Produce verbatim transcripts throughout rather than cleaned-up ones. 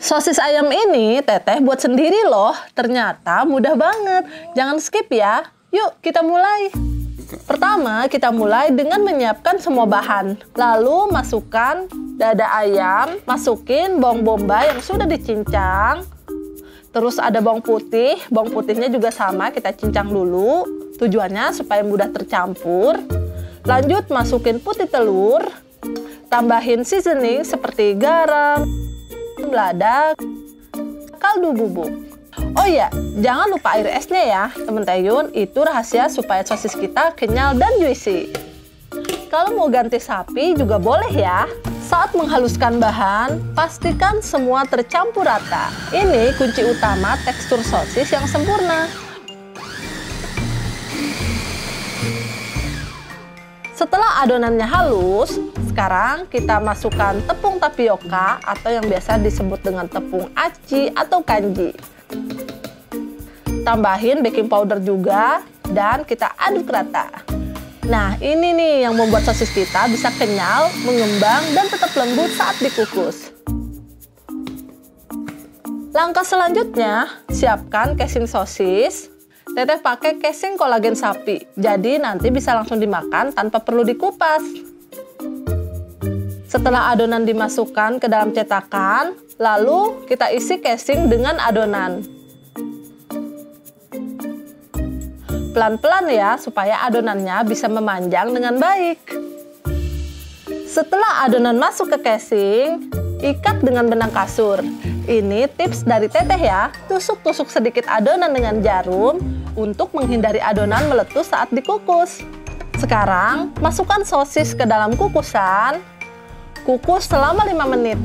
Sosis ayam ini teteh buat sendiri loh, ternyata mudah banget. Jangan skip ya, yuk kita mulai. Pertama kita mulai dengan menyiapkan semua bahan. Lalu masukkan dada ayam, masukin bawang bombay yang sudah dicincang. Terus ada bawang putih, bawang putihnya juga sama kita cincang dulu. Tujuannya supaya mudah tercampur. Lanjut masukin putih telur, tambahin seasoning seperti garam, lada, kaldu bubuk. Oh iya, jangan lupa air esnya ya temen TehYun, itu rahasia supaya sosis kita kenyal dan juicy. Kalau mau ganti sapi juga boleh ya. Saat menghaluskan bahan, pastikan semua tercampur rata. Ini kunci utama tekstur sosis yang sempurna. Setelah adonannya halus, sekarang kita masukkan tepung tapioka atau yang biasa disebut dengan tepung aci atau kanji. Tambahin baking powder juga dan kita aduk rata. Nah, ini nih yang membuat sosis kita bisa kenyal, mengembang, dan tetap lembut saat dikukus. Langkah selanjutnya, siapkan casing sosis. Teteh pakai casing kolagen sapi, jadi nanti bisa langsung dimakan tanpa perlu dikupas. Setelah adonan dimasukkan ke dalam cetakan, lalu kita isi casing dengan adonan. Pelan-pelan ya, supaya adonannya bisa memanjang dengan baik. Setelah adonan masuk ke casing, ikat dengan benang kasur. Ini tips dari teteh ya, tusuk-tusuk sedikit adonan dengan jarum untuk menghindari adonan meletus saat dikukus. Sekarang, masukkan sosis ke dalam kukusan, kukus selama lima menit.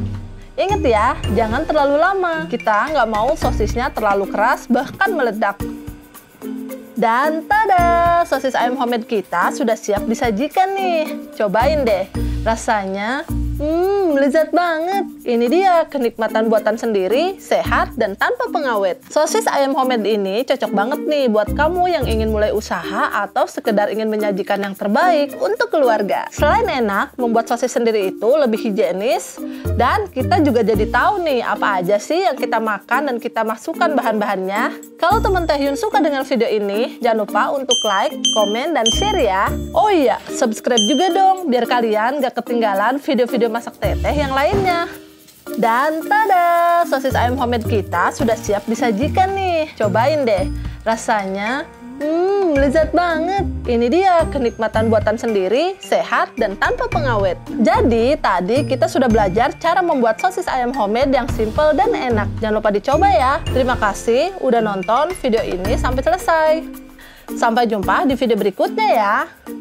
Ingat ya, jangan terlalu lama, kita nggak mau sosisnya terlalu keras bahkan meledak. Dan tada, sosis ayam homemade kita sudah siap disajikan nih. Cobain deh, rasanya Hmm, lezat banget. Ini dia kenikmatan buatan sendiri, sehat dan tanpa pengawet. Sosis ayam homemade ini cocok banget nih buat kamu yang ingin mulai usaha atau sekedar ingin menyajikan yang terbaik untuk keluarga. Selain enak, membuat sosis sendiri itu lebih higienis dan kita juga jadi tahu nih apa aja sih yang kita makan dan kita masukkan bahan-bahannya. Kalau teman TehYun suka dengan video ini, jangan lupa untuk like, komen, dan share ya. Oh iya, subscribe juga dong biar kalian gak ketinggalan video-video masak teteh yang lainnya. Dan tada, sosis ayam homemade kita sudah siap disajikan nih. Cobain deh, rasanya hmm, lezat banget. Ini dia kenikmatan buatan sendiri, sehat dan tanpa pengawet. Jadi tadi kita sudah belajar cara membuat sosis ayam homemade yang simple dan enak. Jangan lupa dicoba ya. Terima kasih udah nonton video ini sampai selesai. Sampai jumpa di video berikutnya ya.